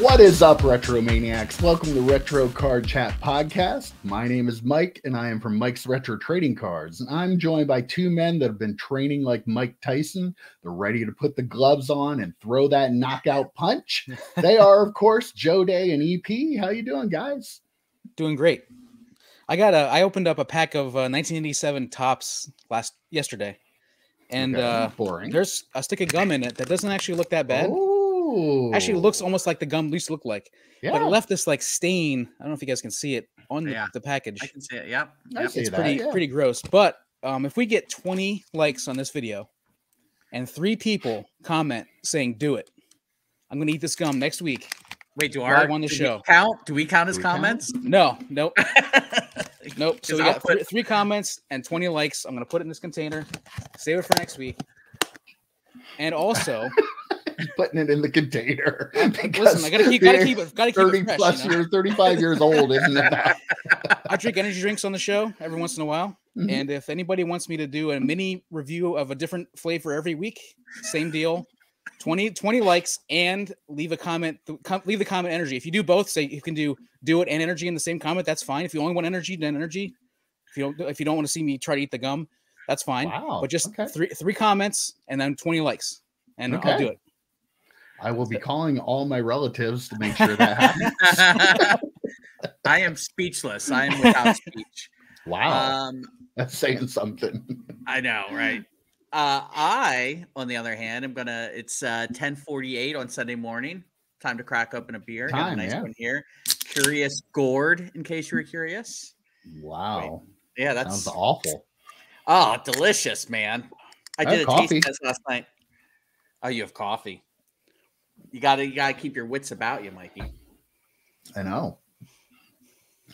What is up, Retro Maniacs? Welcome to Retro Card Chat Podcast. My name is Mike, and I am from Mike's Retro Trading Cards. And I'm joined by two men that have been training like Mike Tyson. They're ready to put the gloves on and throw that knockout punch. They are, of course, Joe Day and EP. How you doing, guys? Doing great. I opened up a pack of 1987 Tops yesterday, and there's a stick of gum in it that doesn't actually look that bad. Ooh. Actually, it looks almost like the gum used to look like. Yeah. But it left this like stain. I don't know if you guys can see it on the package. I can see it. Yep. It's pretty gross. But if we get 20 likes on this video and 3 people comment saying do it, I'm gonna eat this gum next week. Wait, do we count as comments? No, nope. Nope. So we got 3 comments and 20 likes. I'm gonna put it in this container, save it for next week. And also putting it in the container. Listen, I gotta keep 30 plus, you know? 35 years old, isn't it? I drink energy drinks on the show every once in a while. Mm-hmm. And if anybody wants me to do a mini review of a different flavor every week, same deal. 20 likes and leave a comment. Leave the comment energy. If you do both, say you can do it and energy in the same comment, that's fine. If you only want energy, then energy. If you don't want to see me try to eat the gum, that's fine. Wow. But just three comments and then 20 likes, and I'll do it. I will be calling all my relatives to make sure that happens. I am speechless. I am without speech. Wow. That's saying something. I know, right? I, on the other hand, am going to, it's 10:48 on Sunday morning. Time to crack open a beer. Got a nice one here. Curious Gourd, in case you were curious. Wow. Wait. Yeah, that sounds awful. Oh, delicious, man. I did a taste test last night. Oh, you have coffee. You gotta keep your wits about you, Mikey. I know.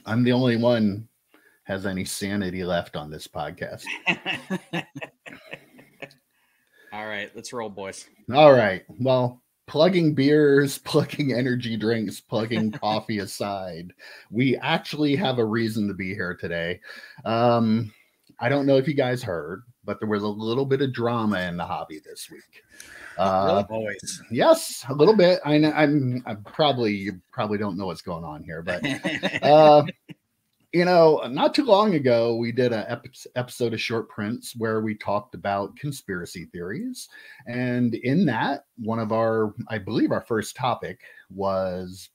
I'm the only one has any sanity left on this podcast. All right, let's roll, boys. All right. Well, plugging beers, plugging energy drinks, plugging coffee aside, we actually have a reason to be here today. I don't know if you guys heard, but there was a little bit of drama in the hobby this week. Always. Yes, a little bit. You probably don't know what's going on here, but you know, not too long ago we did an episode of Short Prints where we talked about conspiracy theories, and in that, one of our, I believe, our first topic was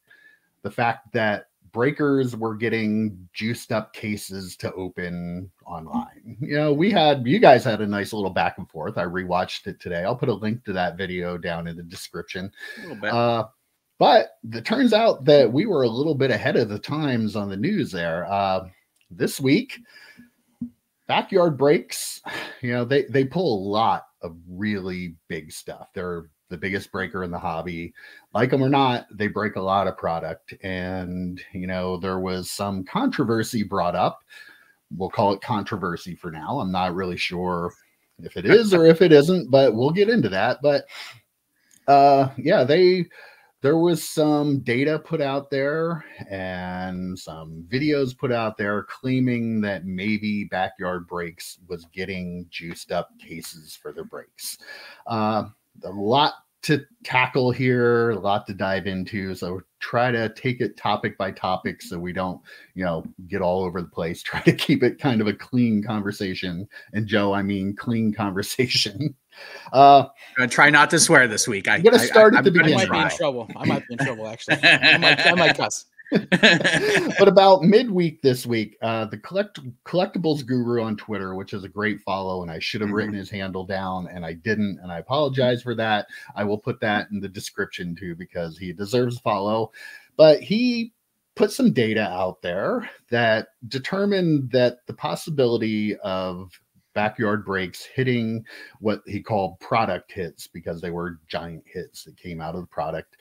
the fact that breakers were getting juiced up cases to open online. You know, you guys had a nice little back and forth. I rewatched it today. I'll put a link to that video down in the description. A little bit. But it turns out that we were a little bit ahead of the times on the news there. This week, Backyard Breaks, you know, they pull a lot of really big stuff. They're the biggest breaker in the hobby. Like them or not, they break a lot of product. And, you know, there was some controversy brought up. We'll call it controversy for now. I'm not really sure if it is or if it isn't, but we'll get into that. But yeah, there was some data put out there and some videos put out there claiming that maybe Backyard Breaks was getting juiced up cases for their breaks. A lot to tackle here, a lot to dive into, so try to take it topic by topic so we don't, you know, get all over the place. Try to keep it kind of a clean conversation. And Joe, I mean clean conversation. I'm gonna try not to swear this week. I'm gonna start at the beginning. I might be in trouble. I might be in trouble, actually. I might cuss. But about midweek this week, the Collectibles Guru on Twitter, which is a great follow, and I should have written his handle down and I didn't, and I apologize for that. I will put that in the description too because he deserves a follow. But he put some data out there that determined that the possibility of Backyard Breaks hitting what he called product hits, because they were giant hits that came out of the product,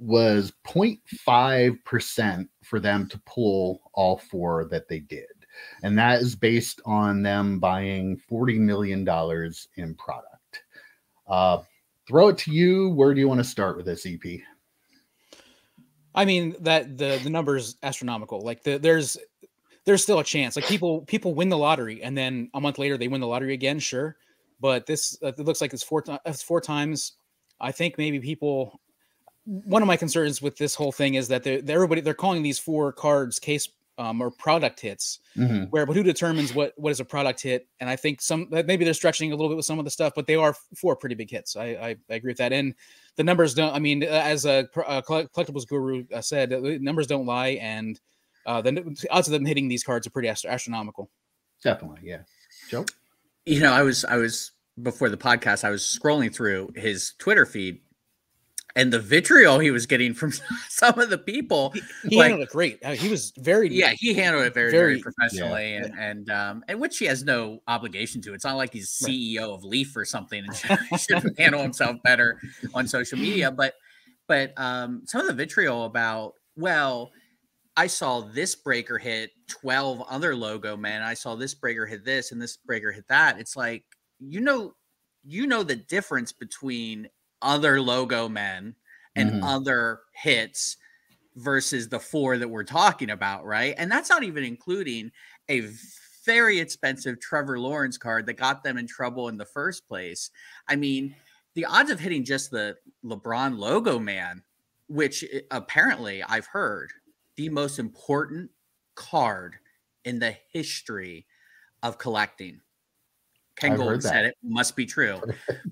was 0.5% for them to pull all 4 that they did. And that is based on them buying $40 million in product. Throw it to you. Where do you want to start with this, EP? I mean, that the number is astronomical. Like there's still a chance. Like people win the lottery and then a month later they win the lottery again. Sure. But this, it looks like it's 4 times. I think maybe people, one of my concerns with this whole thing is that they're calling these four cards case or product hits, mm-hmm. But who determines what is a product hit? And I think maybe they're stretching a little bit with some of the stuff, but they are four pretty big hits. I agree with that. And the numbers don't, I mean, as a collectibles guru said, numbers don't lie. And the odds of them hitting these cards are pretty astronomical. Definitely. Yeah. Joe? You know, I was before the podcast, I was scrolling through his Twitter feed, and the vitriol he was getting from some of the people. He handled it great. He was very, he handled it very, very professionally, yeah. and which he has no obligation to. It's not like he's CEO of Leaf or something and should handle himself better on social media. But some of the vitriol about, well, I saw this breaker hit 12 other logo men. I saw this breaker hit this and this breaker hit that. It's like, you know the difference between other logo men and mm-hmm. other hits versus the four that we're talking about, right? And that's not even including a very expensive Trevor Lawrence card that got them in trouble in the first place. I mean, the odds of hitting just the LeBron logo man, which apparently I've heard the most important card in the history of collecting. Ken Gold said it must be true,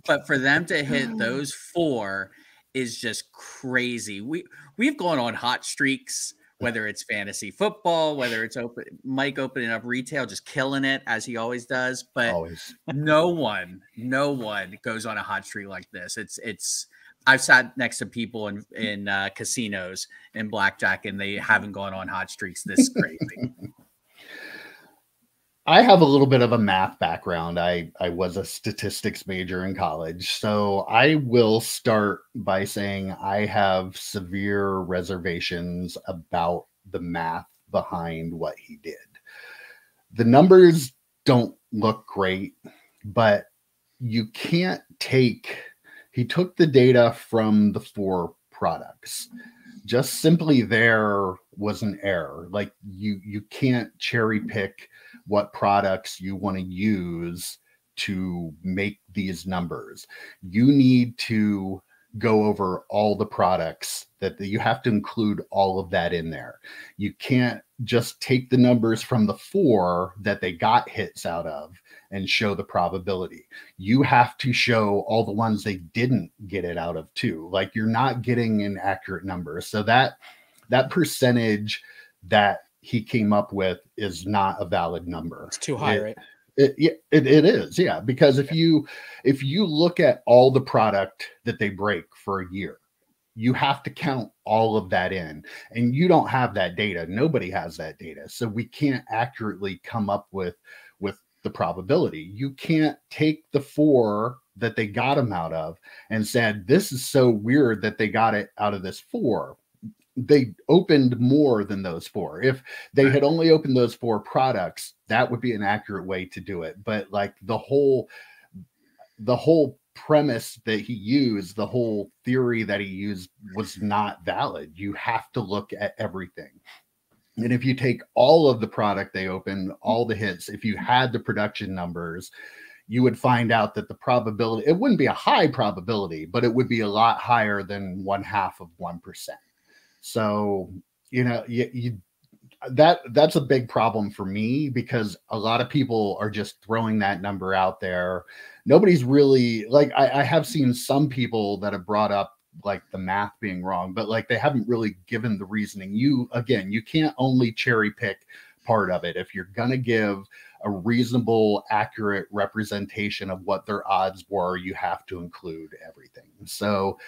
but for them to hit those four is just crazy. We've gone on hot streaks, whether it's fantasy football, whether it's Mike opening up retail, just killing it as he always does. But always. no one goes on a hot streak like this. It's. I've sat next to people in casinos and blackjack, and they haven't gone on hot streaks this crazy. I have a little bit of a math background. I was a statistics major in college. So I will start by saying I have severe reservations about the math behind what he did. The numbers don't look great, but you can't take, he took the data from the four products. Just simply there was an error. Like you can't cherry pick what products you want to use to make these numbers. You need to go over all the products that you have to include all of that in there. You can't just take the numbers from the four that they got hits out of and show the probability. You have to show all the ones they didn't get it out of too. Like you're not getting an accurate number. So that percentage that he came up with is not a valid number. It's too high, right? It is, yeah. Because if you look at all the product that they break for a year, you have to count all of that in, and you don't have that data. Nobody has that data, so we can't accurately come up with the probability. You can't take the four that they got them out of and said, this is so weird that they got it out of this four. They opened more than those four. If they had only opened those four products, that would be an accurate way to do it. But like the whole premise that he used, the whole theory that he used was not valid. You have to look at everything. And if you take all of the product they opened, all the hits, if you had the production numbers, you would find out that the probability, it wouldn't be a high probability, but it would be a lot higher than 0.5%. So, you know, that's a big problem for me, because a lot of people are just throwing that number out there. Nobody's really like, I have seen some people that have brought up like the math being wrong, but like they haven't really given the reasoning. You can't only cherry pick part of it. If you're going to give a reasonable, accurate representation of what their odds were, you have to include everything. So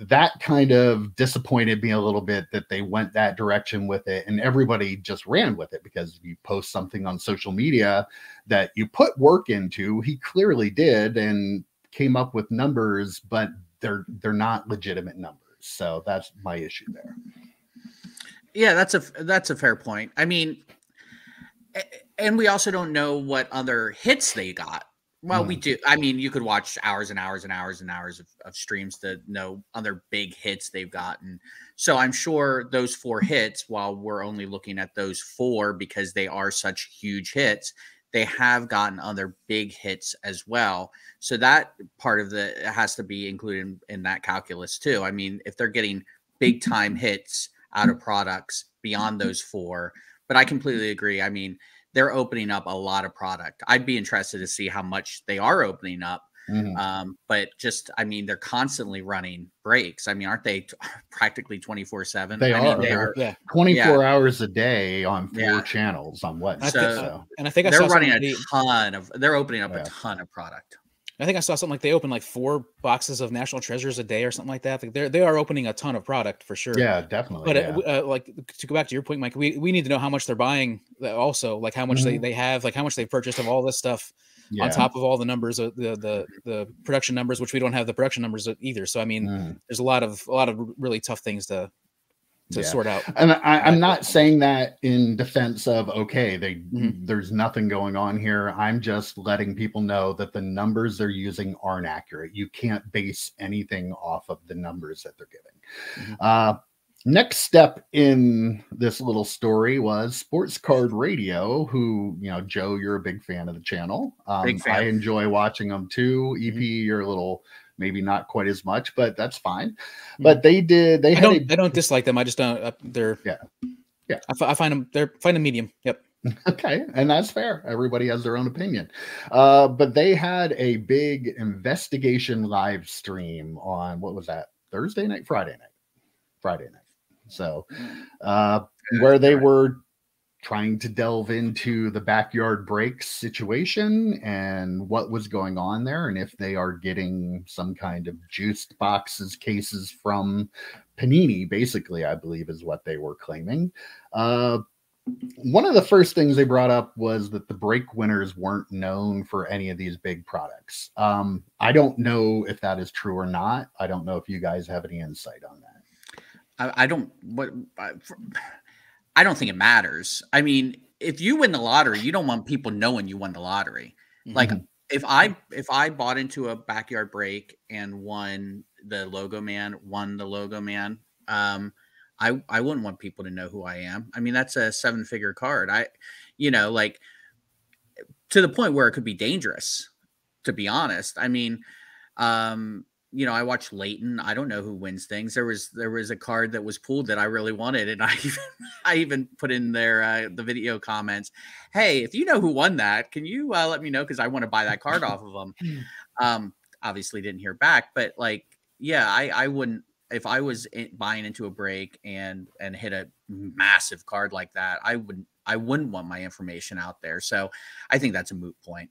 that kind of disappointed me a little bit that they went that direction with it, and everybody just ran with it, because if you post something on social media that you put work into, he clearly did and came up with numbers, but they're not legitimate numbers. So that's my issue there. Yeah, that's a fair point. I mean, and we also don't know what other hits they got. Well, we do. I mean, you could watch hours and hours and hours and hours of streams to know other big hits they've gotten. So I'm sure those four hits, while we're only looking at those four because they are such huge hits, they have gotten other big hits as well. So that part of the has to be included in that calculus too. I mean, if they're getting big time hits out of products beyond those four, but I completely agree. I mean, they're opening up a lot of product. I'd be interested to see how much they are opening up. Mm-hmm. But just, I mean, they're constantly running breaks. I mean, aren't they practically 24/7? They are. Yeah. 24 hours a day on four channels on what? So, and I think they're running a ton of, they're opening up a ton of product. I think I saw something like they open like 4 boxes of National Treasures a day or something like that. Like they are opening a ton of product for sure. Yeah, definitely. But like to go back to your point, Mike, we need to know how much they're buying also, like how much they have, like how much they've purchased of all this stuff on top of all the numbers, the production numbers, which we don't have the production numbers either. So I mean, there's a lot of really tough things to sort out. And I'm not saying that in defense of, okay, there's nothing going on here. I'm just letting people know that the numbers they're using aren't accurate. You can't base anything off of the numbers that they're giving. Next step in this little story was Sports Card Radio, who, you know, Joe, you're a big fan of the channel. Big fan. I enjoy watching them too. EP, you're a little... maybe not quite as much, but that's fine. But they did. They I don't dislike them. I just don't. They're I find them. They're a medium. Yep. Okay, and that's fair. Everybody has their own opinion. But they had a big investigation live stream on what was that? Thursday night, Friday night. So where they were trying to delve into the Backyard Breaks situation and what was going on there, and if they are getting some kind of juiced boxes, cases from Panini, basically, I believe is what they were claiming. One of the first things they brought up was that the break winners weren't known for any of these big products. I don't know if that is true or not. I don't know if you guys have any insight on that. I don't think it matters. I mean, if you win the lottery, you don't want people knowing you won the lottery. Like if I bought into a Backyard Break and won the logo man, I wouldn't want people to know who I am. I mean, that's a 7-figure card. You know, like to the point where it could be dangerous, to be honest. I mean, you know, I watched Layton. I don't know who wins things. There was a card that was pulled that I really wanted, and I even put in there the video comments, hey, if you know who won that, can you let me know, because I want to buy that card off of them. Obviously didn't hear back, but like, yeah, I wouldn't, if I was buying into a break and hit a massive card like that, I wouldn't want my information out there. So I think that's a moot point.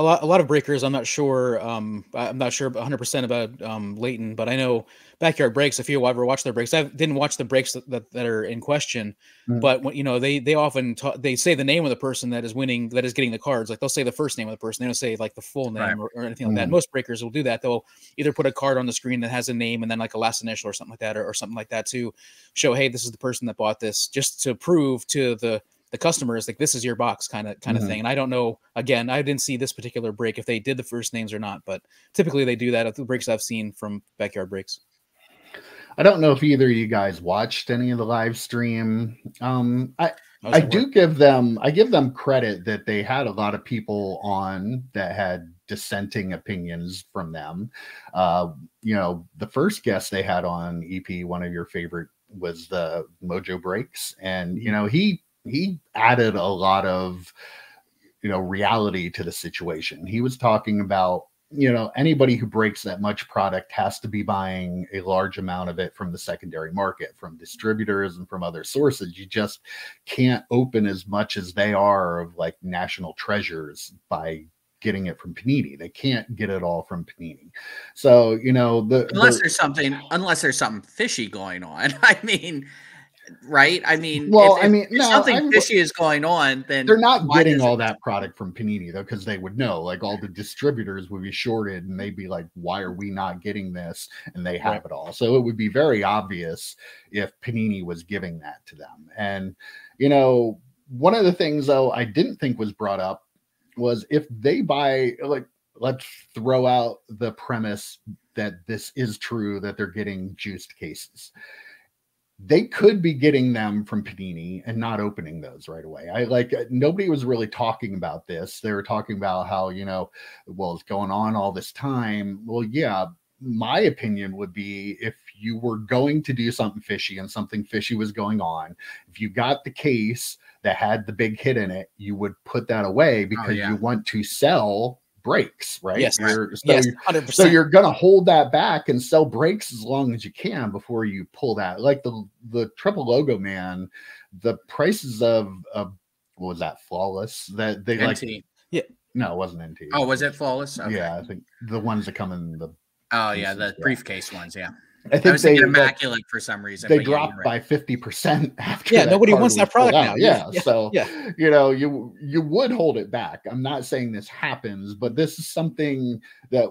A lot of breakers. I'm not sure 100% about Layton, but I know Backyard Breaks. If you ever watch their breaks, I didn't watch the breaks that are in question, but when, you know, they often they say the name of the person that is winning, that is getting the cards. Like they'll say the first name of the person. They don't say like the full name or anything like that. Most breakers will do that. They'll either put a card on the screen that has a name and then like a last initial or something like that, or something like that to show, hey, this is the person that bought this, just to prove to the customer is like, this is your box kind of thing. And I don't know, again, I didn't see this particular break if they did the first names or not, but typically they do that at the breaks I've seen from Backyard Breaks. I don't know if either of you guys watched any of the live stream. I do give them credit that they had a lot of people on that had dissenting opinions from them. You know, the first guest they had on, EP, one of your favorite, was the Mojo Breaks. And, you know, he added a lot of, you know, reality to the situation. He was talking about, you know, anybody who breaks that much product has to be buying a large amount of it from the secondary market, from distributors and from other sources. You just can't open as much as they are of like National Treasures by getting it from Panini. They can't get it all from Panini. So, you know, unless there's something fishy going on. I mean, right? I mean, well, if something fishy is going on, then they're not getting all that product from Panini, though, because they would know, like all the distributors would be shorted and they'd be like, why are we not getting this? And they have it all. So it would be very obvious if Panini was giving that to them. And, you know, one of the things, though, I didn't think was brought up was if they buy, like, let's throw out the premise that this is true, that they're getting juiced cases. they could be getting them from Panini and not opening those right away. Nobody was really talking about this. They were talking about how, you know, well, it's going on all this time. Well, yeah, my opinion would be if you were going to do something fishy and something fishy was going on, if you got the case that had the big hit in it, you would put that away because you want to sell breaks, right? Yes, so you're gonna hold that back and sell breaks as long as you can before you pull that. Like the triple logo man, the prices of what was that, Flawless? That they NT. Like, yeah, no, it wasn't NT. Oh, was it Flawless? Okay. Yeah, I think the ones that come in the briefcase ones, yeah. I was thinking Immaculate for some reason. They dropped by 50% after. Yeah, nobody wants that product now. Yeah, so you know, you would hold it back. I'm not saying this happens, but this is something that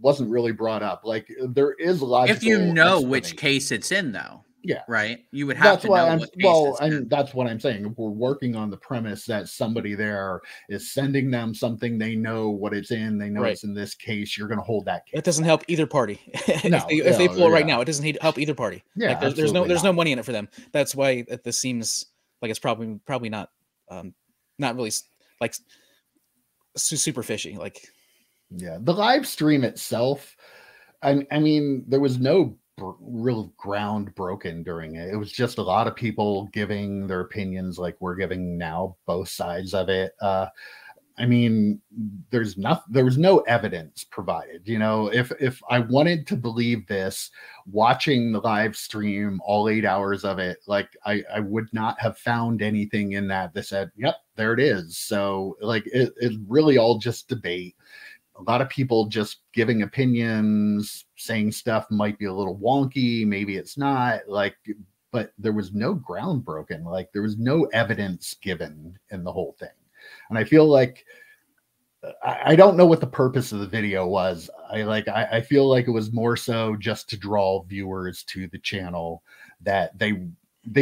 wasn't really brought up. Like there is a lot. If you know which case it's in, though. Yeah. Right. You would have to know what case. Well, and that's what I'm saying. We're working on the premise that somebody there is sending them something. They know what it's in. They know it's in this case. You're going to hold that case. It doesn't help either party. If they pull it right now, it doesn't help either party. Yeah. Like there's no money in it for them. That's why this seems like it's probably not really like super fishy. Like, yeah, the live stream itself. I mean, there was no real ground broken during it. It was just a lot of people giving their opinions like we're giving now, both sides of it. I mean, there was no evidence provided. You know, if I wanted to believe this, watching the live stream, all 8 hours of it, like I would not have found anything in that said, yep, there it is. So like it's really all just debate. A lot of people just giving opinions, saying stuff might be a little wonky, maybe it's not, like, but there was no ground broken. Like there was no evidence given in the whole thing. And I feel like, I don't know what the purpose of the video was. I feel like it was more so just to draw viewers to the channel, that they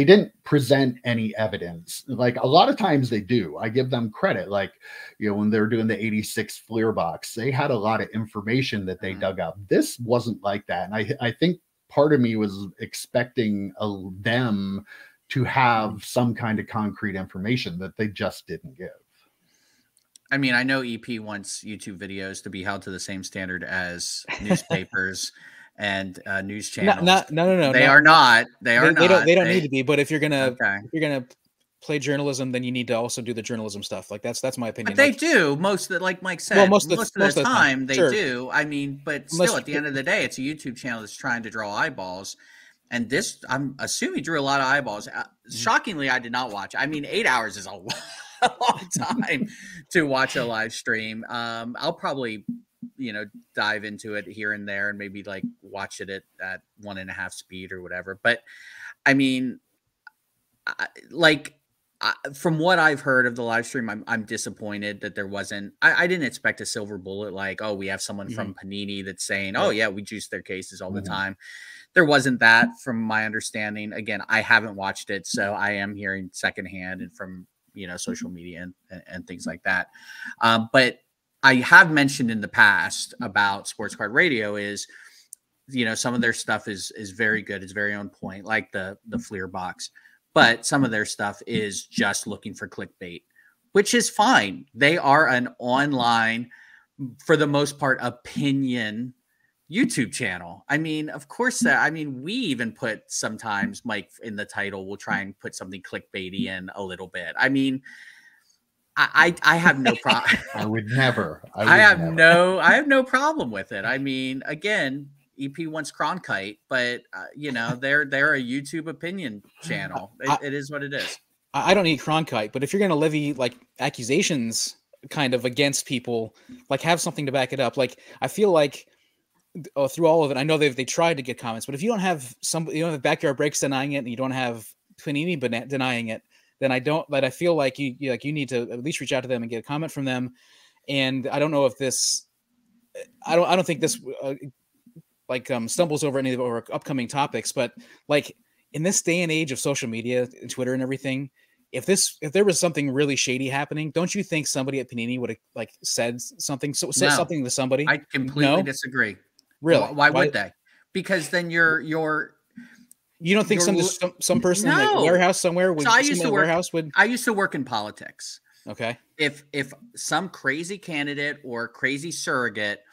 didn't present any evidence. Like a lot of times they do. I give them credit. Like, you know, when they were doing the 86 Fleer box, they had a lot of information that they dug up. This wasn't like that. And I think part of me was expecting them to have some kind of concrete information that they just didn't give. I mean, I know EP wants YouTube videos to be held to the same standard as newspapers and news channels. They don't need to be, but if you're gonna play journalism, then you need to also do the journalism stuff. Like that's my opinion. But like, they do most of, like Mike said, most of the time they do. I mean, but still, at the end of the day, it's a YouTube channel that's trying to draw eyeballs, and this, I'm assuming, drew a lot of eyeballs. Shockingly, I did not watch. I mean, 8 hours is a long time to watch a live stream. I'll probably, you know, dive into it here and there and maybe like watch it at 1.5 speed or whatever. But I mean, from what I've heard of the live stream, I'm disappointed that there wasn't, I didn't expect a silver bullet. Like, oh, we have someone from Panini that's saying, oh yeah, we juice their cases all the time. There wasn't that from my understanding. Again, I haven't watched it, so I am hearing secondhand and from, you know, social media and things like that. But I have mentioned in the past about Sports Card Radio is, you know, some of their stuff is very good. It's very on point, like the Fleer box, but some of their stuff is just looking for clickbait, which is fine. They are an online, for the most part, opinion YouTube channel. I mean, of course that, I mean, we even put sometimes Mike in the title, we'll try and put something clickbaity in a little bit. I mean, I have no problem. I would never. I have no problem with it. I mean, again, EP wants Cronkite, but you know, they're a YouTube opinion channel. It is what it is. I don't need Cronkite, but if you're going to levy like accusations kind of against people, like have something to back it up. Like I feel like through all of it, I know they tried to get comments, but if you don't have you don't have Backyard Breaks denying it, and you don't have Panini denying it, then I don't. But I feel like you need to at least reach out to them and get a comment from them. And I don't know if this, I don't think this stumbles over any of our upcoming topics. But like in this day and age of social media, Twitter and everything, if there was something really shady happening, don't you think somebody at Panini would have like said something? So said something to somebody. I completely disagree. Really? Why would they? Because then you're You don't think some person in the warehouse somewhere would? So I used to work. I used to work in politics. Okay. If some crazy candidate or crazy surrogate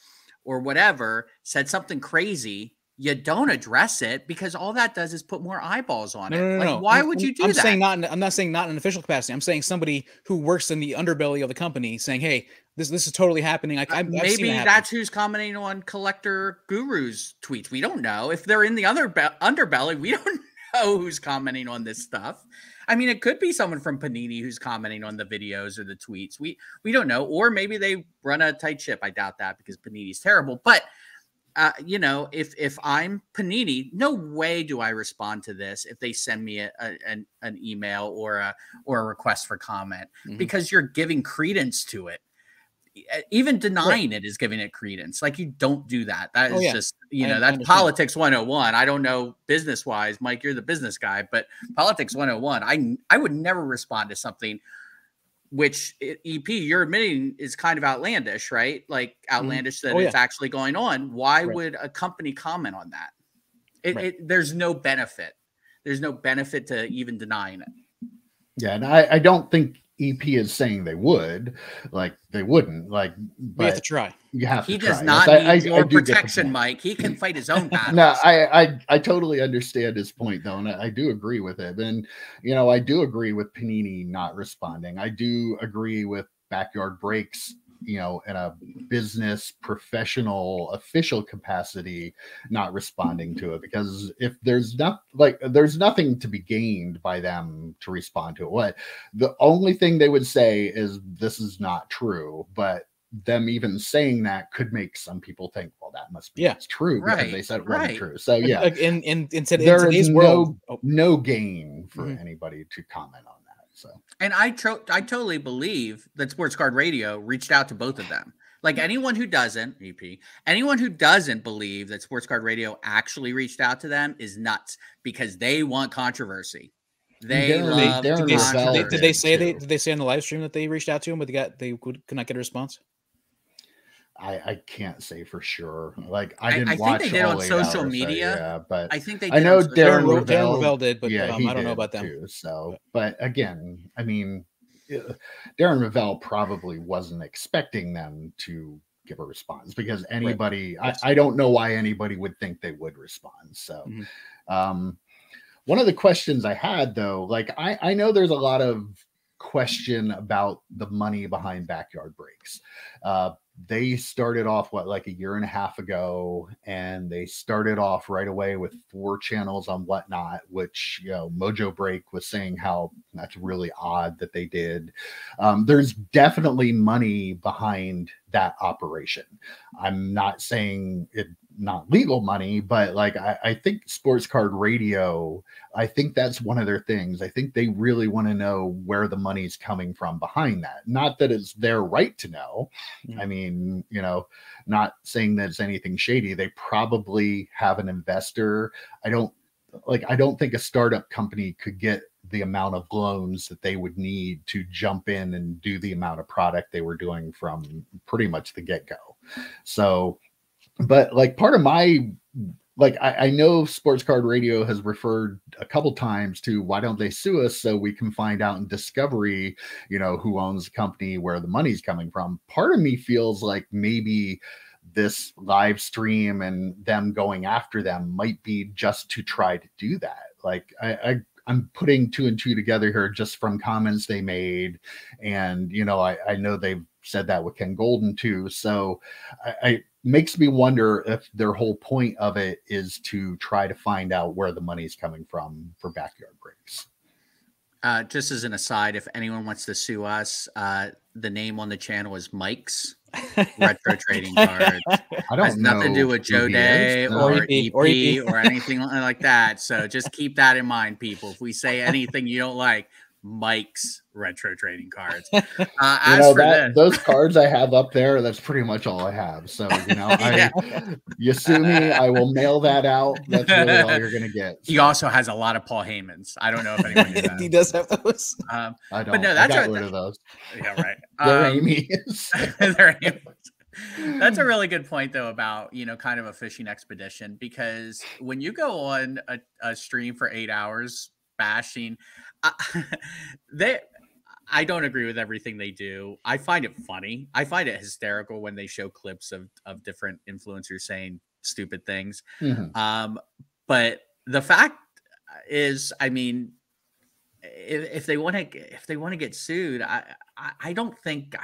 or whatever said something crazy, you don't address it because all that does is put more eyeballs on it. No. Why would you do that? I'm not saying not in an official capacity. I'm saying somebody who works in the underbelly of the company saying, hey, this is totally happening. Maybe that's who's commenting on Collector Guru's tweets. We don't know. If they're in the underbelly, we don't know who's commenting on this stuff. I mean, it could be someone from Panini who's commenting on the videos or the tweets. We don't know. Or maybe they run a tight ship. I doubt that because Panini's terrible. But you know, if I'm Panini, no way do I respond to this if they send me an email or a request for comment, because you're giving credence to it. Even denying it is giving it credence. Like, you don't do that. That is just, you know, that's politics 101. I don't know business wise, Mike, you're the business guy, but politics 101, I would never respond to something which, EP, you're admitting is kind of outlandish, right? Like, outlandish that it's actually going on. Why would a company comment on that? There's no benefit. There's no benefit to even denying it. Yeah. And I don't think EP is saying they would, like, they wouldn't, like, but we have to try. You have to try. He does not need your protection, Mike. He can fight his own battles. No, I totally understand his point, though, and I do agree with it. And, you know, I do agree with Panini not responding. I do agree with Backyard Breaks, you know, in a business, professional, official capacity, not responding to it, because if there's not, like, there's nothing to be gained by them to respond to it. What the only thing they would say is this is not true, but them even saying that could make some people think, well, that must be true because they said it wasn't true. So yeah, and said there is no gain for anybody to comment on. So. And I totally believe that Sports Card Radio reached out to both of them. Like, anyone who doesn't, EP, anyone who doesn't believe that Sports Card Radio actually reached out to them is nuts, because they want controversy. They love controversy. Did they say on the live stream that they reached out to him, but they could not get a response? I can't say for sure. Like, I didn't watch. I think they did on social media. So, yeah, but I think they. I know Darren Revelle did, but yeah, I don't know about them. Too, so, but again, I mean, Darren Revelle probably wasn't expecting them to give a response, because anybody. I don't know why anybody would think they would respond. So, one of the questions I had, though, like, I know there's a lot of question about the money behind Backyard Breaks. They started off, what, like a year and a half ago, and they started off right away with 4 channels on Whatnot, which, you know, Mojo Break was saying how that's really odd that they did. There's definitely money behind that operation. I'm not saying it's not legal money, but, like, I think Sports Card Radio, I think that's one of their things. I think they really want to know where the money's coming from behind that. Not that it's their right to know. I mean, you know, not saying that it's anything shady. They probably have an investor. I don't think a startup company could get the amount of loans that they would need to jump in and do the amount of product they were doing from pretty much the get-go. So, but, like, part of my, like, I know Sports Card Radio has referred a couple times to, why don't they sue us so we can find out in discovery, you know, who owns the company, where the money's coming from. Part of me feels like maybe this live stream and them going after them might be just to try to do that. Like, I'm putting 2 and 2 together here just from comments they made. And, you know, I know they've said that with Ken Gold too. So I makes me wonder if their whole point of it is to try to find out where the money's coming from for Backyard Breaks. Just as an aside, if anyone wants to sue us, the name on the channel is Mike's Retro Trading Cards. Has nothing to do with Joe Day or EP or anything like that. So just keep that in mind, people. If we say anything you don't like, Mike's Retro Trading Cards. As for those cards I have up there, that's pretty much all I have. So, you know, you sue me, I will mail that out. That's really all you're gonna get. So. He also has a lot of Paul Heymans. I don't know if anyone knew that. He does have those. I don't. But no, that's I got rid of those. Yeah, right. They're Amy's. That's a really good point, though, about, you know, kind of a fishing expedition, because when you go on a stream for 8 hours bashing, I don't agree with everything they do. I find it funny. I find it hysterical when they show clips of different influencers saying stupid things. Mm-hmm. But the fact is, I mean, if they want to get sued, I don't think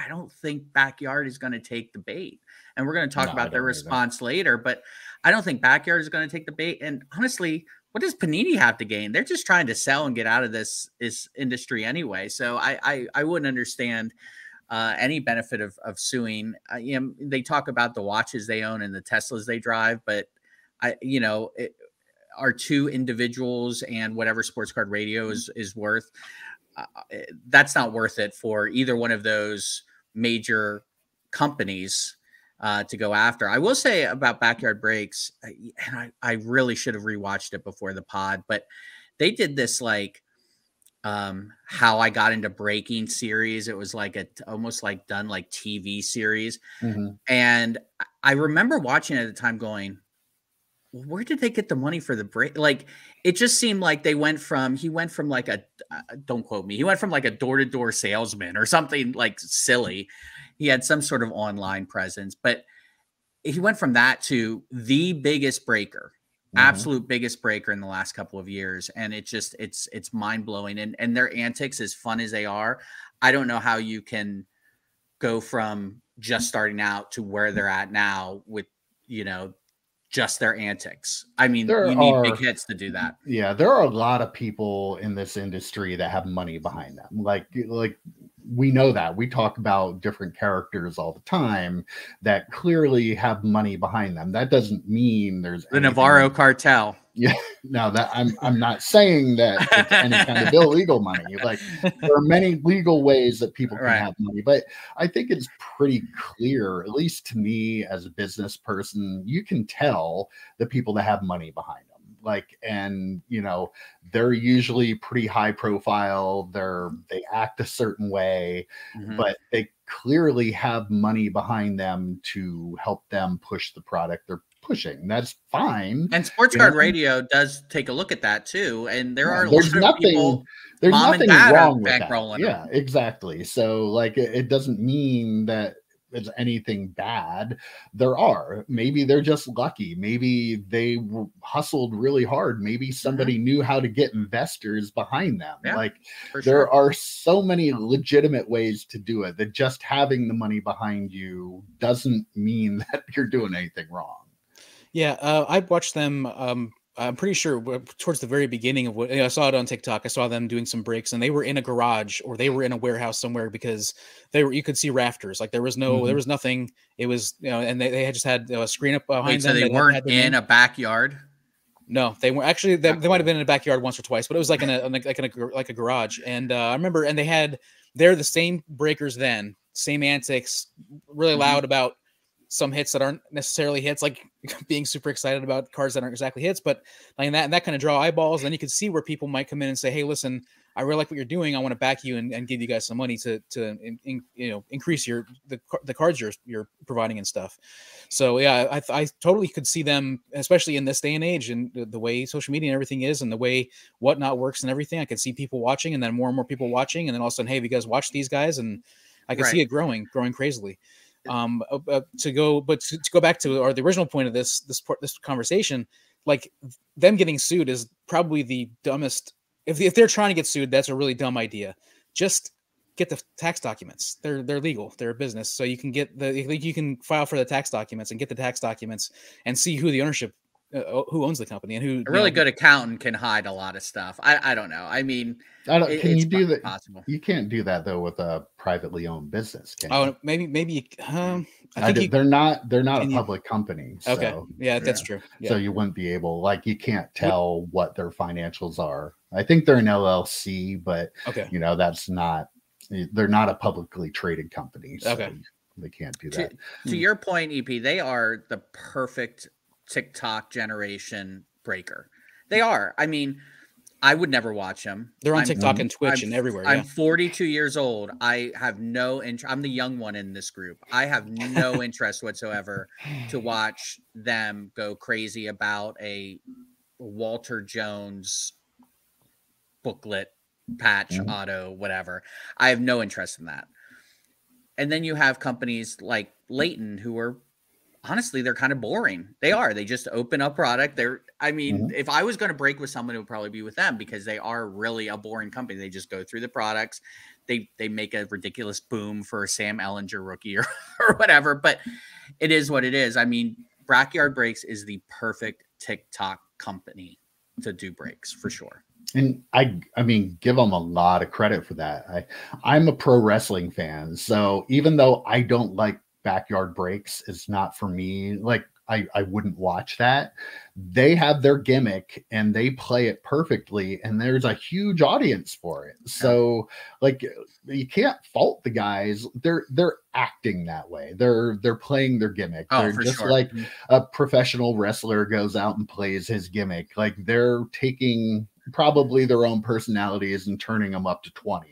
Backyard is going to take the bait, and we're going to talk about their response later. But I don't think Backyard is going to take the bait. And honestly, what does Panini have to gain? They're just trying to sell and get out of this industry anyway. So I wouldn't understand any benefit of suing. You know, they talk about the watches they own and the Teslas they drive, but are two individuals and whatever Sports Card Radio is worth. That's not worth it for either one of those major companies to go after. I will say about Backyard Breaks, and I really should have rewatched it before the pod, but they did this like how I got into breaking series. It was like almost like TV series. Mm-hmm. And I remember watching it at the time going, where did they get the money for the break? Like, it just seemed like he went from like a, don't quote me, he went from like a door-to-door salesman or something like silly. He had some sort of online presence, but he went from that to the biggest breaker, mm-hmm. absolute biggest breaker in the last couple of years. And it just, it's mind blowing. And their antics, as fun as they are, I don't know how you can go from just starting out to where they're at now with, you know, just their antics. I mean, you need big hits to do that. Yeah, there are a lot of people in this industry that have money behind them. Like we know that. We talk about different characters all the time that clearly have money behind them. That doesn't mean there's the Navarro cartel. Yeah, no, that I'm not saying that it's any kind of illegal money. Like, there are many legal ways that people can have money, but I think it's pretty clear, at least to me as a business person, you can tell the people that have money behind them. Like, and you know, they're usually pretty high profile. They act a certain way, mm-hmm. but they clearly have money behind them to help them push the product they're pushing. That's fine. And Sports Card Radio does take a look at that too. And there are there's nothing wrong with that. Yeah, exactly. So like, it doesn't mean that it's anything bad. There are. Maybe they're just lucky. Maybe they hustled really hard. Maybe somebody mm-hmm. knew how to get investors behind them. Yeah, like, there are so many legitimate ways to do it that just having the money behind you doesn't mean that you're doing anything wrong. Yeah, I watched them. I'm pretty sure towards the very beginning of what I saw it on TikTok. I saw them doing some breaks, and they were in a garage or they were in a warehouse somewhere, because you could see rafters. Like, there was no, mm-hmm. there was nothing. It was, you know, and they had just had a screen up behind them. So they weren't in a backyard. No, they weren't. Actually, they might have been in a backyard once or twice, but it was like in a garage. And I remember, and they're the same breakers then, same antics, really loud mm-hmm. about some hits that aren't necessarily hits, like being super excited about cards that aren't exactly hits, but like that kind of draw eyeballs. And then you can see where people might come in and say, "Hey, listen, I really like what you're doing. I want to back you and give you guys some money to increase the cards you're providing and stuff." So yeah, I totally could see them, especially in this day and age, and the way social media and everything is, and the way Whatnot works and everything. I could see people watching, and then more and more people watching, and then all of a sudden, hey, have you guys watch these guys? And I could see it growing crazily. To go back to the original point of this conversation, like, them getting sued is probably the dumbest. If they're trying to get sued, that's a really dumb idea. Just get the tax documents. They're legal. They're a business, so you can get you can file for the tax documents and get the tax documents and see who the ownership, who owns the company, and who a really good accountant can hide a lot of stuff. I don't know. I mean, Possible. You can't do that though with a privately owned business. Can you? Maybe. They're not a public company. So, okay. Yeah, that's true. Yeah. So you wouldn't be able, like, you can't tell what their financials are. I think they're an LLC, but you know, they're not a publicly traded company. So they can't do that. To your point, EP, they are the perfect TikTok generation breaker. They are. I mean, I would never watch them. They're on TikTok and Twitch and everywhere. I'm 42 years old. I have no interest. I'm the young one in this group. I have no interest whatsoever to watch them go crazy about a Walter Jones booklet, patch, auto, whatever. I have no interest in that. And then you have companies like Layton who are, honestly, they're kind of boring. They are. They just open up product. They're, I mean, if I was going to break with someone, it would probably be with them because they are really a boring company. They just go through the products. They make a ridiculous boom for a Sam Ellinger rookie or whatever, but it is what it is. I mean, Backyard Breaks is the perfect TikTok company to do breaks for sure. And I mean, give them a lot of credit for that. I'm a pro wrestling fan. So even though I don't like Backyard Breaks, is not for me. Like I wouldn't watch that. They have their gimmick and they play it perfectly. And there's a huge audience for it. So like you can't fault the guys. They're acting that way. They're playing their gimmick. Oh, they're just like a professional wrestler goes out and plays his gimmick. Like they're taking probably their own personalities and turning them up to 20.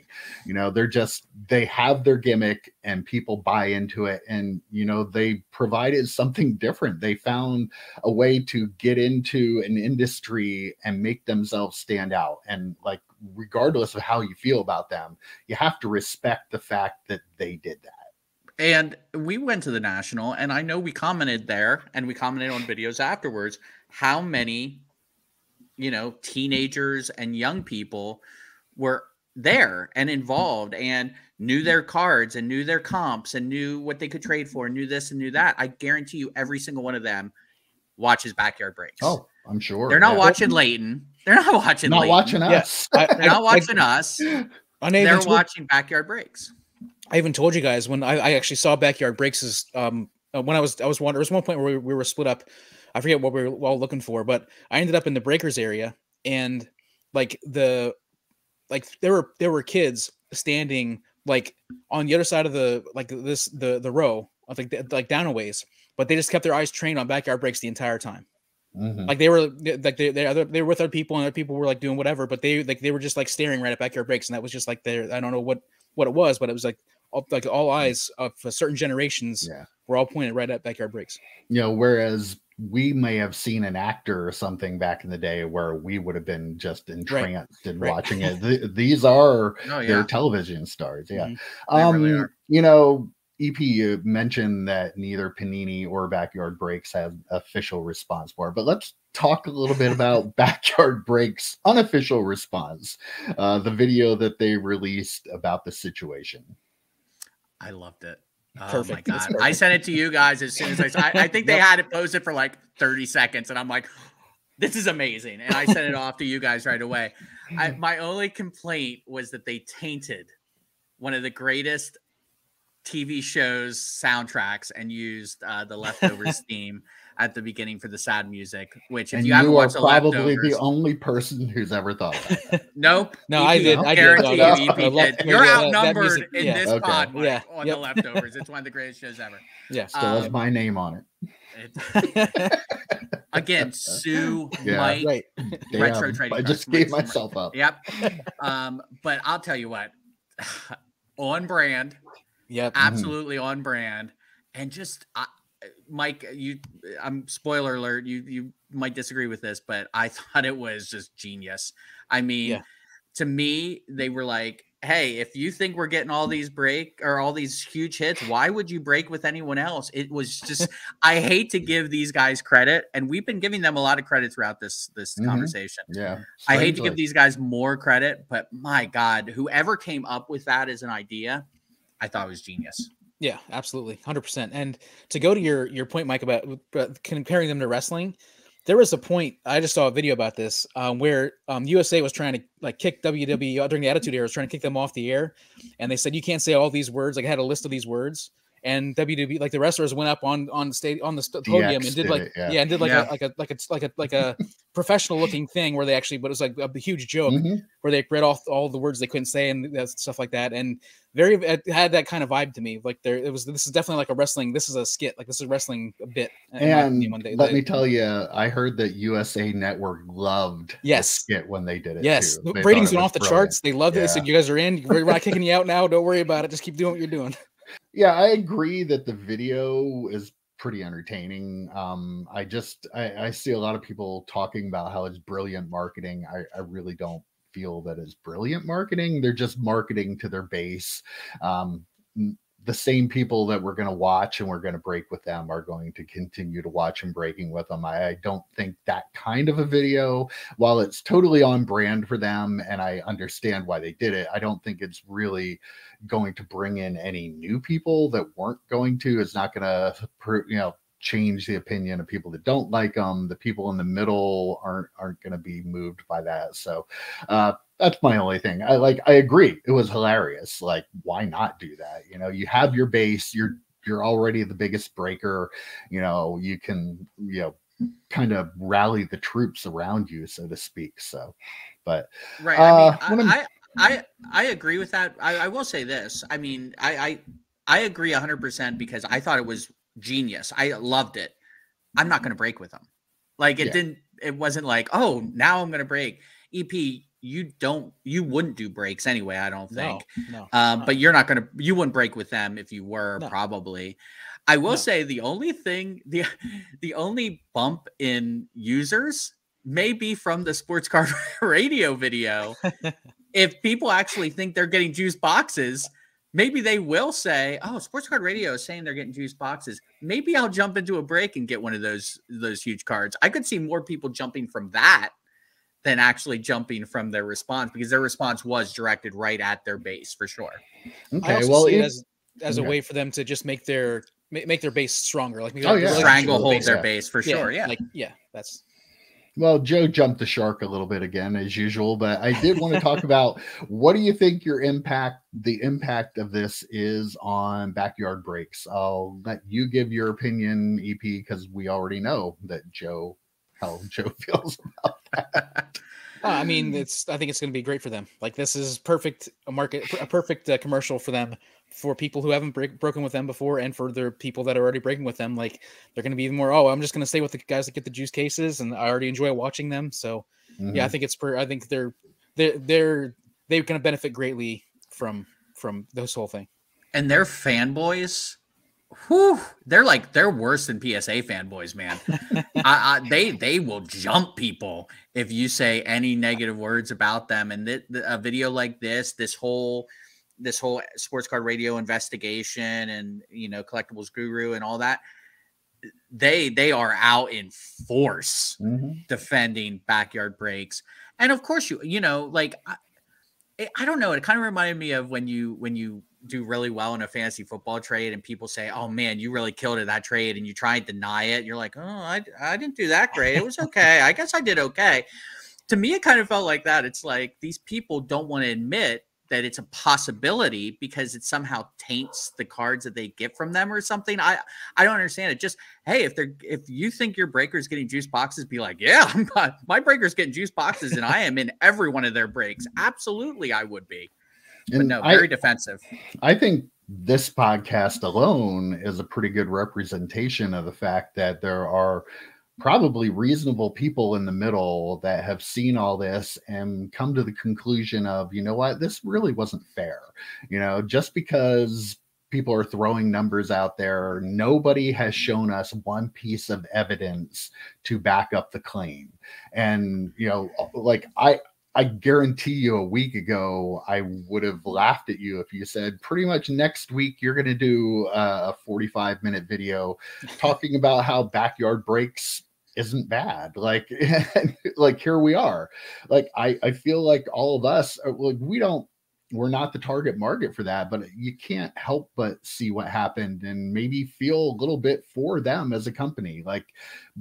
You know, they're just, they have their gimmick and people buy into it. And, you know, they provided something different. They found a way to get into an industry and make themselves stand out. And like, regardless of how you feel about them, you have to respect the fact that they did that. And we went to the National, and I know we commented there and we commented on videos afterwards, how many, you know, teenagers and young people were there and involved and knew their cards and knew their comps and knew what they could trade for and knew this and knew that. I guarantee you every single one of them watches Backyard Breaks. Oh, I'm sure. They're not watching Layton. They're not watching Layton. Watching us. Yeah. They're not watching us. They're watching Backyard Breaks. I even told you guys when I actually saw Backyard Breaks is when I was wondering, there was one point where we were split up. I forget what we were all looking for, but I ended up in the breakers area, and like there were kids standing like on the other side of the, like this, the row of like down a ways, but they just kept their eyes trained on Backyard Breaks the entire time. Like they were like, they were with other people, and other people were like doing whatever, but they were just like staring right at Backyard Breaks. And that was just like their, I don't know what it was, but it was like all eyes of certain generations were all pointed right at Backyard Breaks. You know, whereas we may have seen an actor or something back in the day where we would have been just entranced in watching it. These are their television stars. Really are. You know, EP, you mentioned that neither Panini or Backyard Breaks have official response for it, but let's talk a little bit about Backyard Breaks' unofficial response, the video that they released about the situation. I loved it. Oh my God. I sent it to you guys as soon as I think they had it posted for like 30 seconds. And I'm like, this is amazing. And I sent it off to you guys right away. My only complaint was that they tainted one of the greatest TV shows soundtracks and used the Leftovers theme at the beginning for the sad music, which if and you haven't watched the Leftovers, probably the only person who's ever thought about that. Nope. No, EP, I did. I guarantee you, EP did. You're outnumbered music, in this pod on the Leftovers. It's one of the greatest shows ever. Yeah, still has my name on it. Again, Sue, Mike, Retro Trading. I just gave myself up. But I'll tell you what, on brand. Absolutely on brand. And just Mike, I'm spoiler alert, you might disagree with this, but I thought it was just genius. I mean, to me, they were like, hey, if you think we're getting all these huge hits, why would you break with anyone else? It was just I hate to give these guys credit, and we've been giving them a lot of credit throughout this conversation. I hate to give these guys more credit, but my God, whoever came up with that as an idea, I thought it was genius. Yeah, absolutely. 100%. And to go to your point, Mike, about comparing them to wrestling, there was a point, I just saw a video about this, where USA was trying to like kick WWE during the Attitude Era, was trying to kick them off the air. And they said, you can't say all these words. Like I had a list of these words. and WWE, like the wrestlers went up on the podium DX and did like it, yeah. yeah and did like yeah. a professional looking thing where they actually, but it was like a huge joke mm-hmm. where they read off all the words they couldn't say and stuff like that, and very it had that kind of vibe to me. Like there, it was. This is definitely like a wrestling. This is a skit. Like this is wrestling a bit. And one day, let me tell you, I heard that USA Network loved the skit when they did it. Yes, too. The ratings went off the charts. They loved it. They said, "You guys are in. We're not kicking you out now. Don't worry about it. Just keep doing what you're doing." Yeah, I agree that the video is pretty entertaining. I see a lot of people talking about how it's brilliant marketing. I really don't feel that is brilliant marketing. They're just marketing to their base. The same people that we're going to watch and we're going to break with them are going to continue to watch and breaking with them. I don't think that kind of a video, while it's totally on brand for them and I understand why they did it, I don't think it's really going to bring in any new people that weren't going to. It's not going to, change the opinion of people that don't like them. The people in the middle aren't going to be moved by that. So that's my only thing. I agree. It was hilarious. Like, why not do that? You know, you have your base, you're already the biggest breaker. You know, you can, kind of rally the troops around you, so to speak. So, but right. I agree with that. I will say this. I mean, I agree 100% because I thought it was genius. I loved it. I'm not going to break with them. Like it didn't, it wasn't like, oh, now I'm going to break. EP, you wouldn't do breaks anyway, I don't think. No. But you're not going to, you wouldn't break with them if you were probably. I will say the only thing, the only bump in users may be from the Sports Card Radio video. If people actually think they're getting juice boxes, maybe they will say, oh, Sports Card Radio is saying they're getting juice boxes. Maybe I'll jump into a break and get one of those huge cards. I could see more people jumping from that than actually jumping from their response, because their response was directed right at their base for sure. Okay. I also see it as a way for them to just make their base stronger. Like stranglehold their base for sure. Yeah. That's... Well, Joe jumped the shark a little bit again, as usual, but I did want to talk about what do you think the impact of this is on Backyard Breaks? I'll let you give your opinion, EP, because we already know that how Joe feels about that. I mean, I think it's going to be great for them. Like this is perfect a perfect commercial for them, for people who haven't broken with them before, and for their people that are already breaking with them. Like they're going to be even more, oh, I'm just going to stay with the guys that get the juice cases, and I already enjoy watching them. So I think they're going to benefit greatly from this whole thing. And their fanboys, whew, they're worse than PSA fanboys, man. They will jump people if you say any negative words about them. And a video like this whole Sports Card Radio investigation and, Collectibles Guru and all that, they are out in force defending Backyard Breaks. And of course I don't know. It kind of reminded me of when you do really well in a fantasy football trade and people say, oh man, you really killed it that trade. And you try and deny it. You're like, oh, I didn't do that great. It was okay. I guess I did okay. To me, it kind of felt like that. It's like these people don't want to admit that it's a possibility because it somehow taints the cards that they get from them or something. I don't understand it. Just, hey, if you think your breaker's getting juice boxes, be like, yeah, my breaker's getting juice boxes and I am in every one of their breaks. Absolutely, I would be. But no, very defensive. I think this podcast alone is a pretty good representation of the fact that there are probably reasonable people in the middle that have seen all this and come to the conclusion of, you know what, this really wasn't fair. Just because people are throwing numbers out there, nobody has shown us one piece of evidence to back up the claim. And, I guarantee you a week ago, I would have laughed at you if you said pretty much next week, you're going to do a 45-minute video talking about how Backyard Breaks isn't bad. Like here we are. Like, I feel like all of us, we're not the target market for that, but you can't help but see what happened and maybe feel a little bit for them as a company. Like,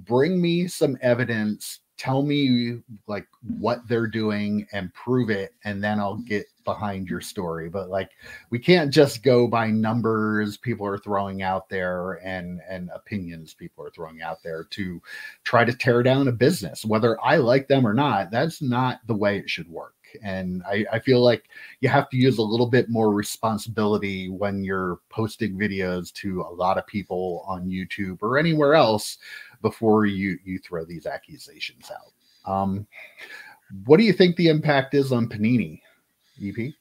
bring me some evidence tell me like what they're doing and prove it, and then I'll get behind your story. But like, we can't just go by numbers people are throwing out there and opinions people are throwing out there to try to tear down a business, whether I like them or not. That's not the way it should work. And I feel like you have to use a little bit more responsibility when you're posting videos to a lot of people on YouTube or anywhere else before you throw these accusations out. What do you think the impact is on Panini, EP?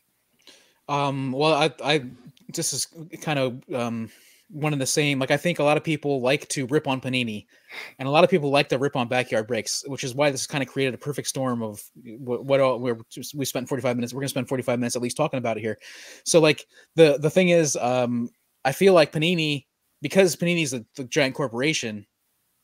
Well, I this is kind of one of the same. Like, I think a lot of people like to rip on Panini, and a lot of people like to rip on Backyard Breaks, which is why this kind of created a perfect storm of we spent 45 minutes. We're going to spend 45 minutes at least talking about it here. So like, the thing is, I feel like Panini, because Panini's the giant corporation,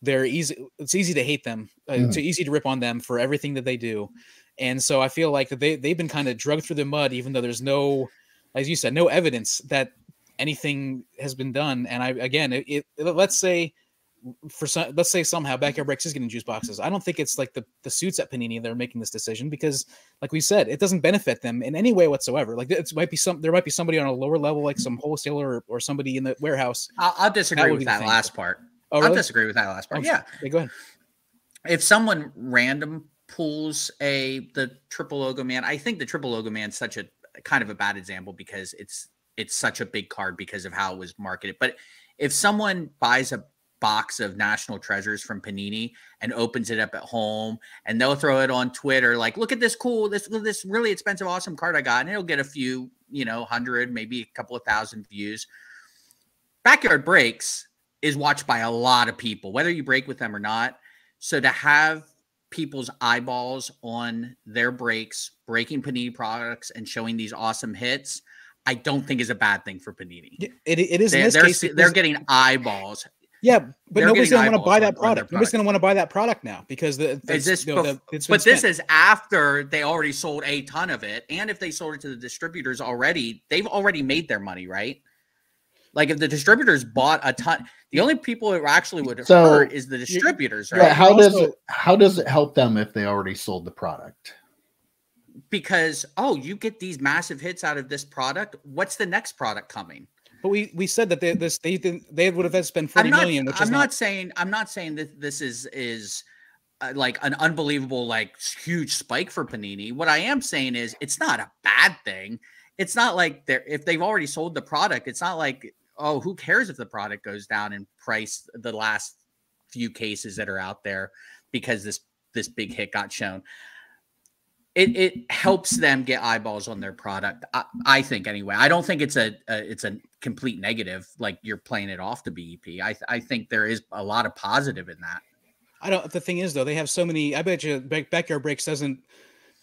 they're easy. It's easy to hate them. It's easy to rip on them for everything that they do. And so I feel like they've been kind of dragged through the mud, even though there's no, as you said, no evidence that anything has been done. And let's say somehow Backyard Breaks is getting juice boxes. I don't think it's like the suits at Panini that are making this decision, because like we said, it doesn't benefit them in any way whatsoever. Like, there might be somebody on a lower level, like some wholesaler or somebody in the warehouse. I'll disagree with that last part. Oh, really? I'll disagree with that last part. Yeah. Okay, go ahead. If someone random pulls the triple logo man, I think the triple logo man is such a kind of a bad example because it's such a big card because of how it was marketed. But if someone buys a box of National Treasures from Panini and opens it up at home, and they'll throw it on Twitter, like, look at this cool, this really expensive, awesome card I got. And it'll get a few, 100, maybe a couple of thousand views. Backyard Breaks is watched by a lot of people, whether you break with them or not. So to have people's eyeballs on their breaks, breaking Panini products and showing these awesome hits, I don't think is a bad thing for Panini. It is. In this case, they're getting eyeballs. Yeah, but nobody's going to want to buy that product. Nobody's going to want to buy that product now because this is after they already sold a ton of it. And if they sold it to the distributors already, they've already made their money, right? Like, if the distributors bought a ton, the only people who actually would have hurt is the distributors, right? Yeah, how does it help them if they already sold the product? Because, oh, you get these massive hits out of this product. What's the next product coming? But we said that they would have spent $40 million. I'm not saying that this is like an unbelievable, like, huge spike for Panini. What I am saying is it's not a bad thing. It's not like if they've already sold the product, it's not like, oh, who cares if the product goes down in price the last few cases that are out there because this big hit got shown. It helps them get eyeballs on their product, I think, anyway. I don't think it's a complete negative, like you're playing it off to BEP. I think there is a lot of positive in that. The thing is, though, they have so many. I bet you Backyard Breaks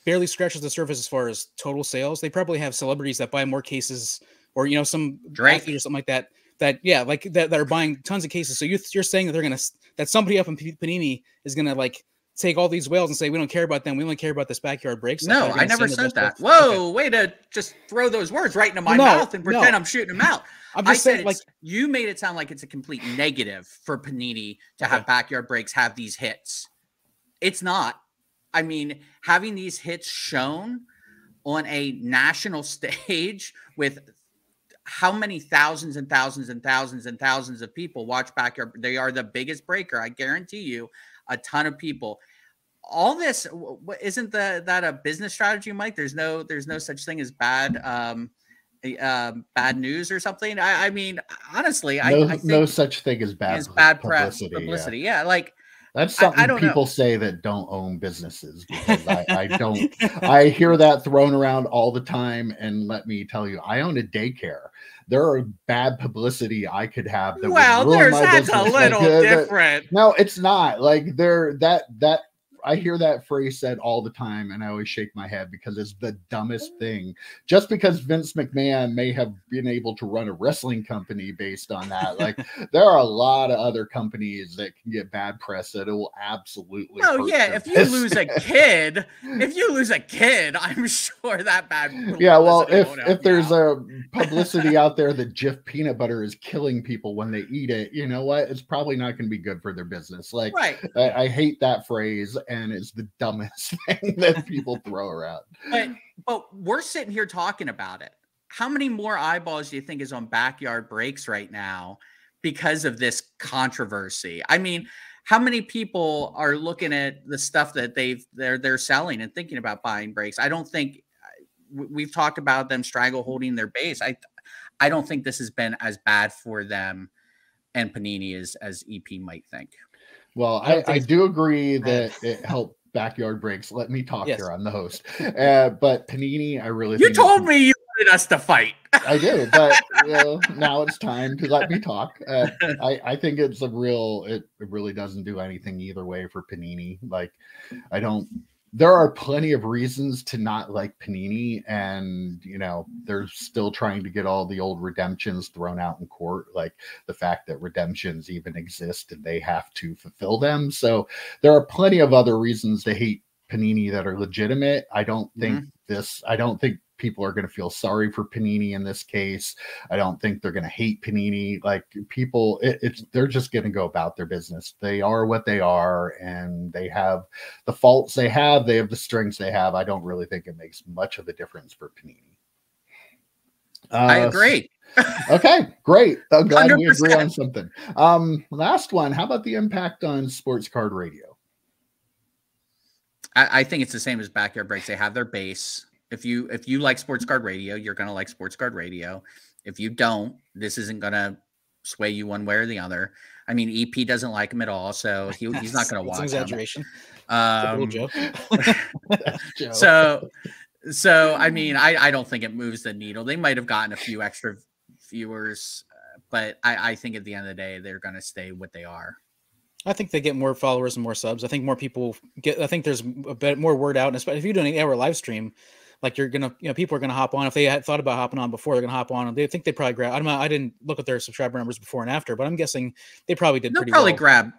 barely scratches the surface as far as total sales. They probably have celebrities that buy more cases, or some Drake or something like that. That are buying tons of cases. So you're saying that somebody up in Panini is gonna like take all these whales and say, we don't care about them. We only care about this Backyard Breaks. No, I never said that. Whoa, way to just throw those words right into my mouth and pretend I'm shooting them out. I'm just saying, like, you made it sound like it's a complete negative for Panini to have Backyard Breaks have these hits. It's not. I mean, having these hits shown on a national stage with how many thousands and thousands and thousands and thousands of people watch Backyard. They are the biggest breaker. I guarantee you. A ton of people. All this isn't that a business strategy, Mike? There's no such thing as bad news or something. I mean, honestly, I think no such thing as bad publicity. Yeah, like that's something I don't people know. Say that don't own businesses. Because I don't. I hear that thrown around all the time, and let me tell you, I own a daycare. There are bad publicity I could have. That well, would ruin that's business. A little like, different. No, it's not. Like that I hear that phrase said all the time, and I always shake my head because it's the dumbest thing. Just because Vince McMahon may have been able to run a wrestling company based on that, like there are a lot of other companies that can get bad press that it will absolutely. Oh yeah, if you lose a kid, I'm sure that bad. Yeah, well, if there's a publicity out there that Jif peanut butter is killing people when they eat it, you know what? It's probably not going to be good for their business. Like, right. I hate that phrase. and is the dumbest thing that people throw around. But we're sitting here talking about it. How many more eyeballs do you think is on Backyard Breaks right now because of this controversy? I mean, how many people are looking at the stuff that they're selling and thinking about buying breaks? I don't think we've talked about them strangleholding their base. I don't think this has been as bad for them and Panini as EP might think. Well, I do agree that it helped Backyard Breaks. Let me talk here. I'm the host. But Panini, I really think told me you wanted us to fight. I did, but now it's time to let me talk. I think it's it really doesn't do anything either way for Panini. Like, there are plenty of reasons to not like Panini, and, they're still trying to get all the old redemptions thrown out in court, like the fact that redemptions even exist and they have to fulfill them. So there are plenty of other reasons to hate Panini that are legitimate. I don't think I don't think people are going to feel sorry for Panini in this case. I don't think they're going to hate Panini. Like, people, they're just going to go about their business. They are what they are, and they have the faults they have. They have the strengths they have. I don't really think it makes much of a difference for Panini. I agree. Okay, great. I'm glad 100%. We agree on something. Last one. How about the impact on Sports Card Radio? I think it's the same as Backyard Breaks. They have their base. If you like Sports Card Radio, you're going to like Sports Card Radio. If you don't, this isn't going to sway you one way or the other. I mean, EP doesn't like him at all, so he's not going to watch him. It's an exaggeration. That's a joke. So I mean, I don't think it moves the needle. They might have gotten a few extra viewers, but I think at the end of the day, they're going to stay what they are. I think they get more followers and more subs. I think more people get. I think there's a bit more word out, and especially if you're doing an hour live stream. Like, you're going to, people are going to hop on. If they had thought about hopping on before, they're going to hop on. And they think they probably grab, I don't know, I didn't look at their subscriber numbers before and after, but I'm guessing they probably did they'll probably grab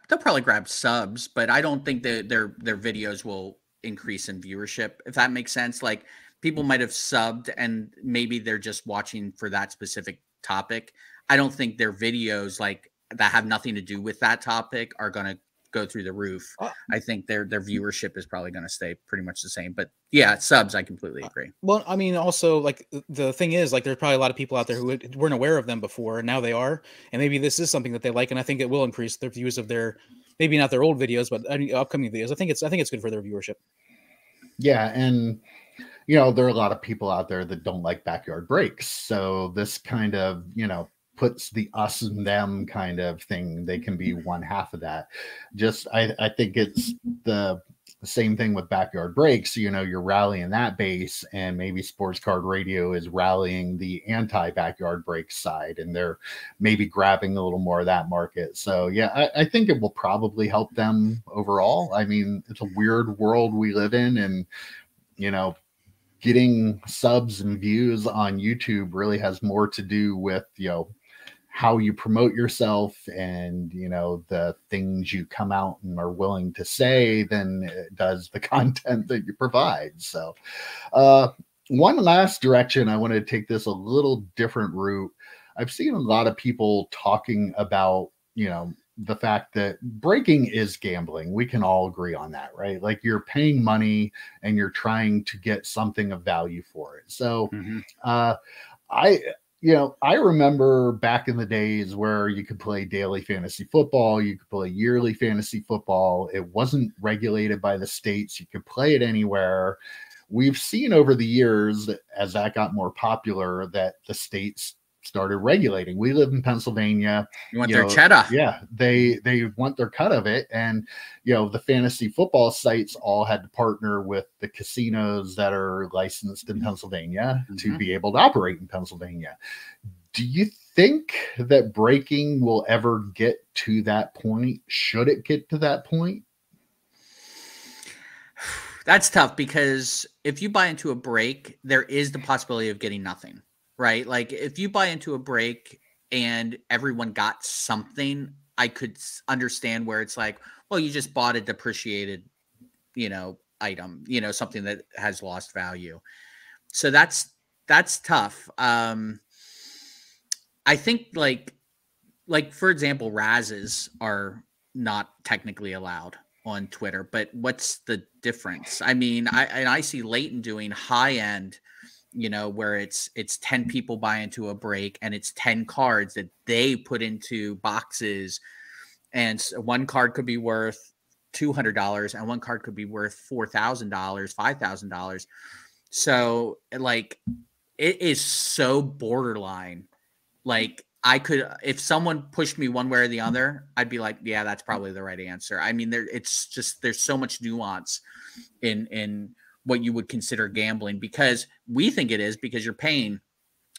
subs, but I don't think that their videos will increase in viewership, if that makes sense. Like, people might have subbed and maybe they're just watching for that specific topic. I don't think their videos, like, that have nothing to do with that topic are going to go through the roof. I think their viewership is probably going to stay pretty much the same, but yeah, subs, I completely agree. Well, I mean, also, like, the thing is, like, there's probably a lot of people out there who weren't aware of them before, and now they are, and maybe this is something that they like, and I think it will increase their views of their, maybe not their old videos, but upcoming videos. I think it's good for their viewership. Yeah, and there are a lot of people out there that don't like Backyard Breaks, so this kind of, puts the us and them kind of thing. They can be one half of that. Just, I think it's the same thing with Backyard Breaks. You're rallying that base, and maybe Sports Card Radio is rallying the anti-Backyard Breaks side, and they're maybe grabbing a little more of that market. So yeah, I think it will probably help them overall. I mean, it's a weird world we live in, and, getting subs and views on YouTube really has more to do with, how you promote yourself and, the things you come out and are willing to say than it does the content that you provide. So one last direction, I want to take this a little different route. I've seen a lot of people talking about, the fact that breaking is gambling. We can all agree on that, right? Like, you're paying money and you're trying to get something of value for it. So I remember back in the days where you could play daily fantasy football, you could play yearly fantasy football. It wasn't regulated by the states. You could play it anywhere. We've seen over the years, as that got more popular, that the states started regulating. We live in Pennsylvania. You want their cheddar. Yeah, they want their cut of it. And, the fantasy football sites all had to partner with the casinos that are licensed in Pennsylvania to be able to operate in Pennsylvania. Do you think that breaking will ever get to that point? Should it get to that point? That's tough, because if you buy into a break, there is the possibility of getting nothing. Right? Like, if you buy into a break and everyone got something, I could understand where it's like, well, you just bought a depreciated, item, something that has lost value. So that's tough. I think like for example, Razzies are not technically allowed. on Twitter, but what's the difference? I mean, I see Layton doing high end, you know, where it's 10 people buy into a break and it's 10 cards that they put into boxes, and one card could be worth $200 and one card could be worth $4,000, $5,000. So like, it is so borderline. Like, I could, if someone pushed me one way or the other, I'd be like, yeah, that's probably the right answer. I mean, there, it's just, there's so much nuance in what you would consider gambling, because we think it is, because you're paying,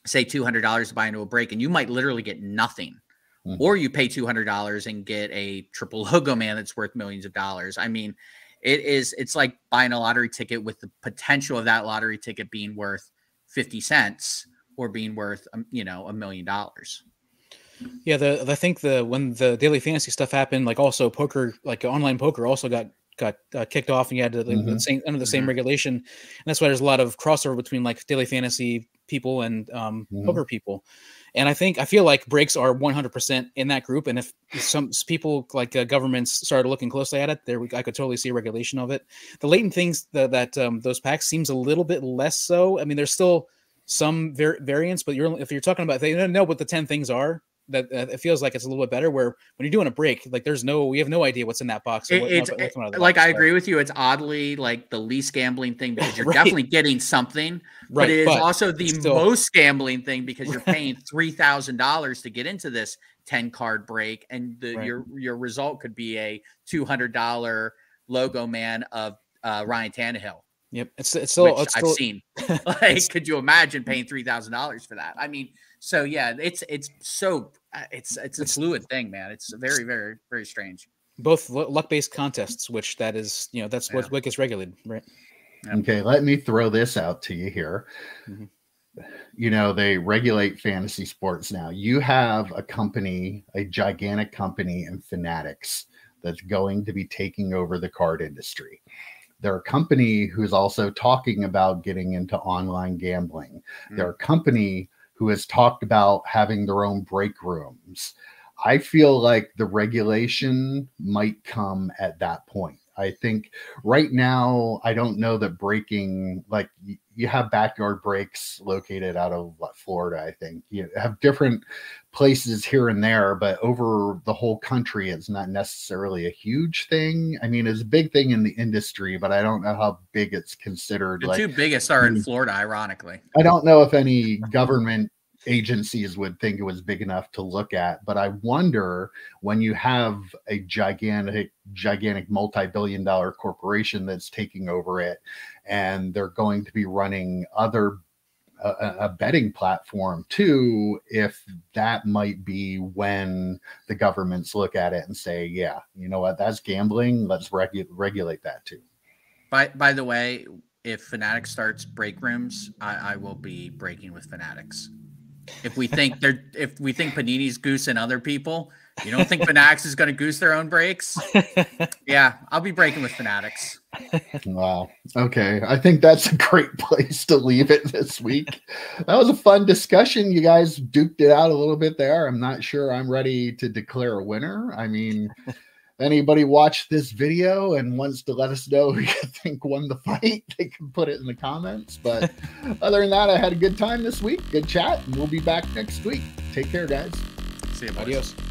say, $200 to buy into a break and you might literally get nothing. Mm-hmm. Or you pay $200 and get a triple logo man that's worth millions of dollars. I mean, it's like buying a lottery ticket with the potential of that lottery ticket being worth 50 cents or being worth, you know, $1 million. Yeah. I think when the daily fantasy stuff happened, like also poker, like online poker also got kicked off, and you had to, like, mm-hmm. under the same mm-hmm. regulation. And that's why there's a lot of crossover between like daily fantasy people and mm-hmm. poker people. And I feel like breaks are 100% in that group. And if some people, like governments, started looking closely at it, I could totally see a regulation of it. The latent things that those packs seems a little bit less so. I mean, there's still some variance, but if you're talking about, they don't know what the 10 things are, that it feels like it's a little bit better, where when you're doing a break, like we have no idea what's in that box. I agree with you. It's oddly like the least gambling thing, because you're right. definitely getting something, right. But it is also the most gambling thing, because you're paying $3,000 to get into this 10 card break. And right. your result could be a $200 logo man of Ryan Tannehill. Yep. It's still I've seen, like, could you imagine paying $3,000 for that? I mean, so yeah, it's a fluid thing, man. It's very, very, very strange. Both luck-based contests, which that is, you know, that's yeah. what gets regulated, right? Okay. Let me throw this out to you here. Mm-hmm. You know, they regulate fantasy sports now. You have a company, a gigantic company in Fanatics, that's going to be taking over the card industry. There are a company who's also talking about getting into online gambling. Mm. There are a company who has talked about having their own break rooms. I feel like the regulation might come at that point. I think right now, I don't know that breaking, like you have Backyard Breaks located out of Florida, I think. You have different places here and there, but over the whole country, it's not necessarily a huge thing. I mean, it's a big thing in the industry, but I don't know how big it's considered. The two biggest are in Florida, ironically. I don't know if any government agencies would think it was big enough to look at, but I wonder, when you have a gigantic multi-billion-dollar corporation that's taking over it, and they're going to be running other a betting platform too, if that might be when the governments look at it and say, yeah, you know what, that's gambling, let's regulate that too. By the way, if Fanatics starts break rooms, I will be breaking with Fanatics. If we think Panini's goosing other people, you don't think Fanatics is going to goose their own breaks? Yeah, I'll be breaking with Fanatics. Wow. Okay. I think that's a great place to leave it this week. That was a fun discussion. You guys duked it out a little bit there. I'm not sure I'm ready to declare a winner. I mean, anybody watched this video and wants to let us know who you think won the fight, they can put it in the comments. But other than that, I had a good time this week. Good chat. And we'll be back next week. Take care, guys. See you. Adios.